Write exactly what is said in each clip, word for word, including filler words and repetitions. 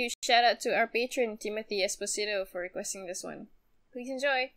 Huge shout out to our patron Timothy Esposito for requesting this one. Please enjoy!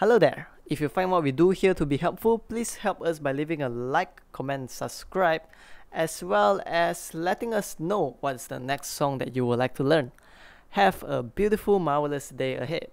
Hello there. If you find what we do here to be helpful, please help us by leaving a like, comment, subscribe, as well as letting us know what's the next song that you would like to learn. Have a beautiful, marvelous day ahead.